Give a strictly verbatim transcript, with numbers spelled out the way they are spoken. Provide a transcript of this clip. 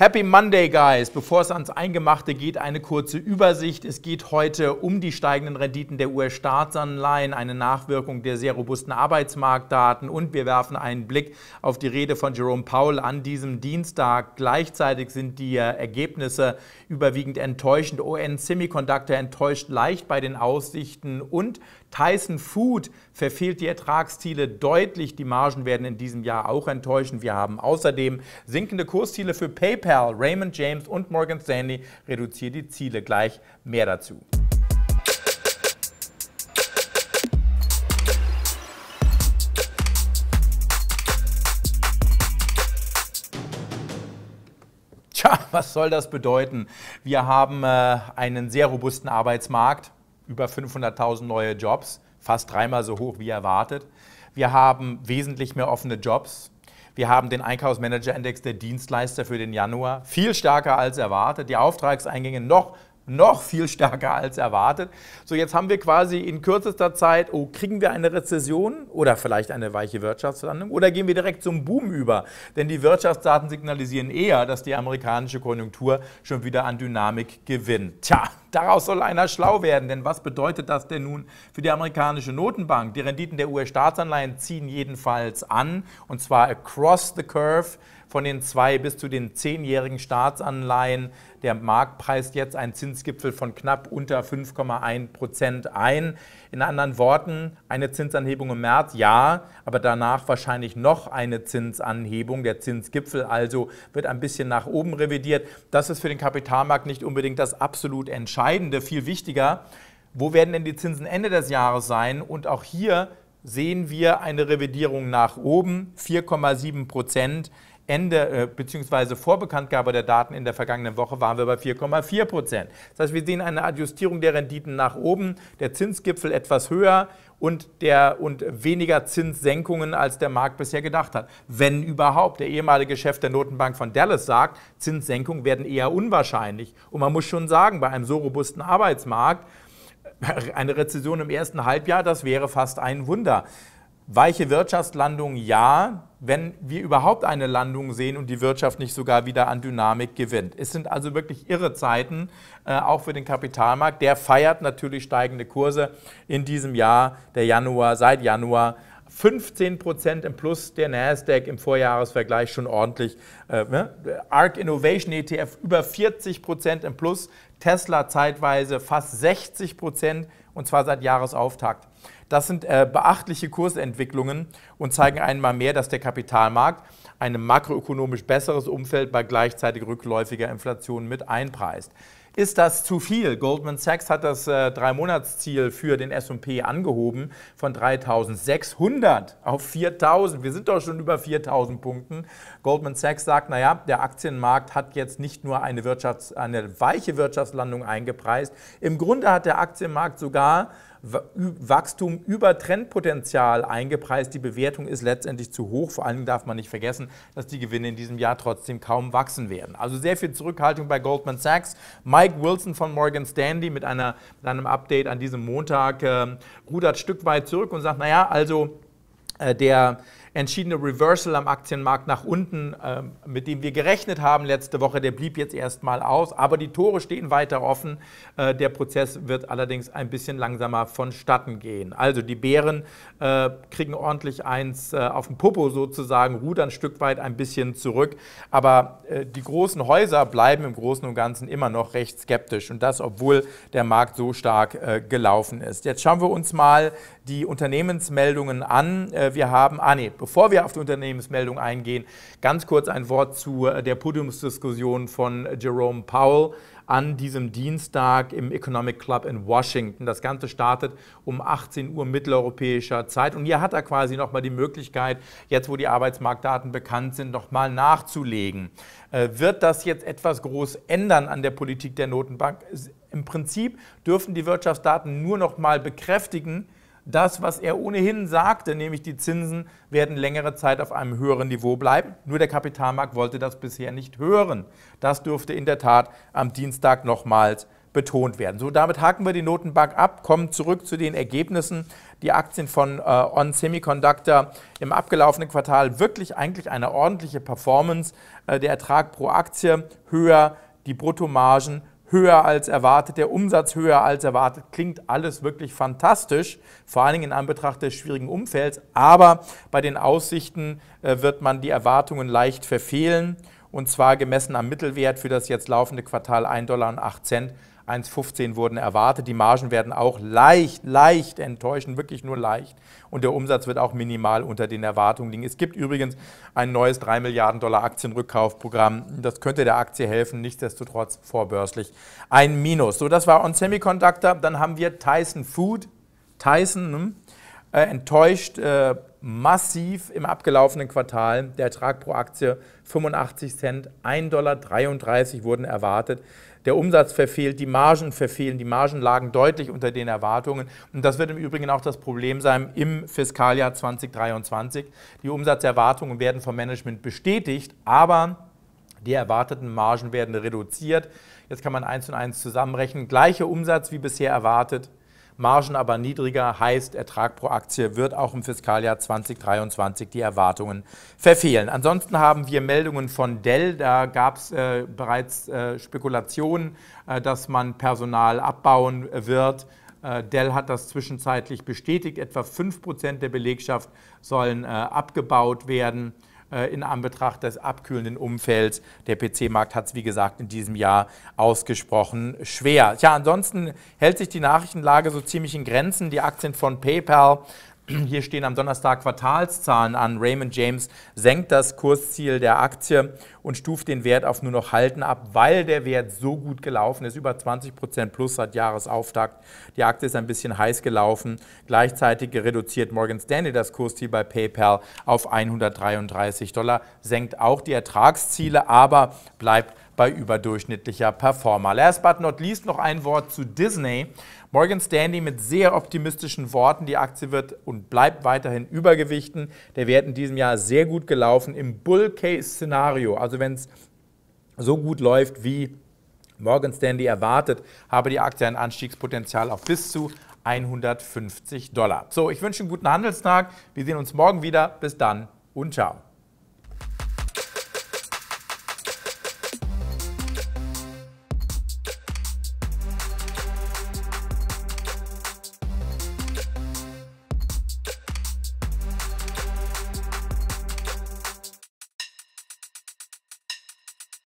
Happy Monday, guys! Bevor es ans Eingemachte geht, eine kurze Übersicht. Es geht heute um die steigenden Renditen der U S-Staatsanleihen, eine Nachwirkung der sehr robusten Arbeitsmarktdaten und wir werfen einen Blick auf die Rede von Jerome Powell an diesem Dienstag. Gleichzeitig sind die Ergebnisse überwiegend enttäuschend. O N Semiconductor enttäuscht leicht bei den Aussichten und Tyson Food verfehlt die Ertragsziele deutlich. Die Margen werden in diesem Jahr auch enttäuschen. Wir haben außerdem sinkende Kursziele für PayPal, Raymond James und Morgan Stanley reduziert die Ziele. Gleich mehr dazu. Tja, was soll das bedeuten? Wir haben äh, einen sehr robusten Arbeitsmarkt. Über fünfhunderttausend neue Jobs, fast dreimal so hoch wie erwartet. Wir haben wesentlich mehr offene Jobs. Wir haben den Einkaufsmanagerindex der Dienstleister für den Januar viel stärker als erwartet. Die Auftragseingänge noch, noch viel stärker als erwartet. So, jetzt haben wir quasi in kürzester Zeit, oh, kriegen wir eine Rezession oder vielleicht eine weiche Wirtschaftslandung oder gehen wir direkt zum Boom über? Denn die Wirtschaftsdaten signalisieren eher, dass die amerikanische Konjunktur schon wieder an Dynamik gewinnt. Tja. Daraus soll einer schlau werden, denn was bedeutet das denn nun für die amerikanische Notenbank? Die Renditen der U S-Staatsanleihen ziehen jedenfalls an, und zwar across the curve, von den zwei bis zu den zehnjährigen Staatsanleihen. Der Markt preist jetzt einen Zinsgipfel von knapp unter fünf Komma eins Prozent ein. In anderen Worten, eine Zinsanhebung im März, ja, aber danach wahrscheinlich noch eine Zinsanhebung. Der Zinsgipfel also wird ein bisschen nach oben revidiert. Das ist für den Kapitalmarkt nicht unbedingt das absolut Entscheidende. Viel wichtiger, wo werden denn die Zinsen Ende des Jahres sein? Und auch hier sehen wir eine Revidierung nach oben, vier Komma sieben Prozent. Ende äh, bzw. vor Bekanntgabe der Daten in der vergangenen Woche waren wir bei vier Komma vier Prozent. Das heißt, wir sehen eine Adjustierung der Renditen nach oben, der Zinsgipfel etwas höher und, der, und weniger Zinssenkungen, als der Markt bisher gedacht hat. Wenn überhaupt. Der ehemalige Chef der Notenbank von Dallas sagt, Zinssenkungen werden eher unwahrscheinlich. Und man muss schon sagen, bei einem so robusten Arbeitsmarkt, eine Rezession im ersten Halbjahr, das wäre fast ein Wunder. Weiche Wirtschaftslandung, ja, wenn wir überhaupt eine Landung sehen und die Wirtschaft nicht sogar wieder an Dynamik gewinnt. Es sind also wirklich irre Zeiten, äh, auch für den Kapitalmarkt. Der feiert natürlich steigende Kurse in diesem Jahr, der Januar, seit Januar. fünfzehn Prozent im Plus, der Nasdaq im Vorjahresvergleich schon ordentlich. Äh, ne? Arc Innovation E T F über vierzig Prozent im Plus, Tesla zeitweise fast sechzig Prozent und zwar seit Jahresauftakt. Das sind äh, beachtliche Kursentwicklungen und zeigen einmal mehr, dass der Kapitalmarkt ein makroökonomisch besseres Umfeld bei gleichzeitig rückläufiger Inflation mit einpreist. Ist das zu viel? Goldman Sachs hat das äh, Drei-Monats-Ziel für den S und P angehoben von dreitausendsechshundert auf viertausend. Wir sind doch schon über viertausend Punkten. Goldman Sachs sagt, naja, der Aktienmarkt hat jetzt nicht nur eine, Wirtschafts-, eine weiche Wirtschaftslandung eingepreist. Im Grunde hat der Aktienmarkt sogar Wachstum über Trendpotenzial eingepreist. Die Bewertung ist letztendlich zu hoch. Vor allem darf man nicht vergessen, dass die Gewinne in diesem Jahr trotzdem kaum wachsen werden. Also sehr viel Zurückhaltung bei Goldman Sachs. Mike Wilson von Morgan Stanley mit, einer, mit einem Update an diesem Montag äh, rudert ein Stück weit zurück und sagt, naja, also äh, der entschiedene Reversal am Aktienmarkt nach unten, äh, mit dem wir gerechnet haben letzte Woche, der blieb jetzt erstmal aus. Aber die Tore stehen weiter offen. Äh, der Prozess wird allerdings ein bisschen langsamer vonstatten gehen. Also die Bären äh, kriegen ordentlich eins äh, auf den Popo sozusagen, rudern ein Stück weit ein bisschen zurück. Aber äh, die großen Häuser bleiben im Großen und Ganzen immer noch recht skeptisch. Und das, obwohl der Markt so stark äh, gelaufen ist. Jetzt schauen wir uns mal die Unternehmensmeldungen an. Äh, wir haben, ah nee, Bevor wir auf die Unternehmensmeldung eingehen, ganz kurz ein Wort zu der Podiumsdiskussion von Jerome Powell an diesem Dienstag im Economic Club in Washington. Das Ganze startet um achtzehn Uhr mitteleuropäischer Zeit. Und hier hat er quasi nochmal die Möglichkeit, jetzt wo die Arbeitsmarktdaten bekannt sind, nochmal nachzulegen. Äh, wird das jetzt etwas groß ändern an der Politik der Notenbank? Im Prinzip dürfen die Wirtschaftsdaten nur nochmal bekräftigen, das, was er ohnehin sagte, nämlich die Zinsen werden längere Zeit auf einem höheren Niveau bleiben. Nur der Kapitalmarkt wollte das bisher nicht hören. Das dürfte in der Tat am Dienstag nochmals betont werden. So, damit haken wir die Notenbank ab, kommen zurück zu den Ergebnissen. Die Aktien von äh, O N Semiconductor im abgelaufenen Quartal wirklich eigentlich eine ordentliche Performance. Äh, der Ertrag pro Aktie höher, die Bruttomargen höher als erwartet, der Umsatz höher als erwartet. Klingt alles wirklich fantastisch, vor allen Dingen in Anbetracht des schwierigen Umfelds. Aber bei den Aussichten äh, wird man die Erwartungen leicht verfehlen. Und zwar gemessen am Mittelwert für das jetzt laufende Quartal ein Komma null acht Dollar. eins Komma fünfzehn wurden erwartet. Die Margen werden auch leicht, leicht enttäuschen, wirklich nur leicht. Und der Umsatz wird auch minimal unter den Erwartungen liegen. Es gibt übrigens ein neues drei Milliarden Dollar Aktienrückkaufprogramm. Das könnte der Aktie helfen, nichtsdestotrotz vorbörslich ein Minus. So, das war O N Semiconductor. Dann haben wir Tyson Food. Tyson, hm? äh, enttäuscht äh, massiv im abgelaufenen Quartal. Der Ertrag pro Aktie fünfundachtzig Cent, ein Komma dreiunddreißig Dollar wurden erwartet. Der Umsatz verfehlt, die Margen verfehlen, die Margen lagen deutlich unter den Erwartungen. Und das wird im Übrigen auch das Problem sein im Fiskaljahr zwanzig dreiundzwanzig. Die Umsatzerwartungen werden vom Management bestätigt, aber die erwarteten Margen werden reduziert. Jetzt kann man eins und eins zusammenrechnen. Gleicher Umsatz wie bisher erwartet, Margen aber niedriger, heißt Ertrag pro Aktie wird auch im Fiskaljahr zwanzig dreiundzwanzig die Erwartungen verfehlen. Ansonsten haben wir Meldungen von Dell, da gab es äh, bereits äh, Spekulationen, äh, dass man Personal abbauen wird. Äh, Dell hat das zwischenzeitlich bestätigt, etwa fünf Prozent der Belegschaft sollen äh, abgebaut werden. In Anbetracht des abkühlenden Umfelds. Der P C-Markt hat es, wie gesagt, in diesem Jahr ausgesprochen schwer. Tja, ansonsten hält sich die Nachrichtenlage so ziemlich in Grenzen. Die Aktien von PayPal, hier stehen am Donnerstag Quartalszahlen an. Raymond James senkt das Kursziel der Aktie und stuft den Wert auf nur noch halten ab, weil der Wert so gut gelaufen ist. Über zwanzig Prozent plus seit Jahresauftakt. Die Aktie ist ein bisschen heiß gelaufen. Gleichzeitig reduziert Morgan Stanley das Kursziel bei PayPal auf hundertdreiunddreißig Dollar, senkt auch die Ertragsziele, aber bleibt bei überdurchschnittlicher Performer. Last but not least noch ein Wort zu Disney. Morgan Stanley mit sehr optimistischen Worten. Die Aktie wird und bleibt weiterhin übergewichten. Der Wert in diesem Jahr sehr gut gelaufen im Bull-Case-Szenario. Also wenn es so gut läuft, wie Morgan Stanley erwartet, habe die Aktie ein Anstiegspotenzial auf bis zu hundertfünfzig Dollar. So, ich wünsche einen guten Handelstag. Wir sehen uns morgen wieder. Bis dann und ciao.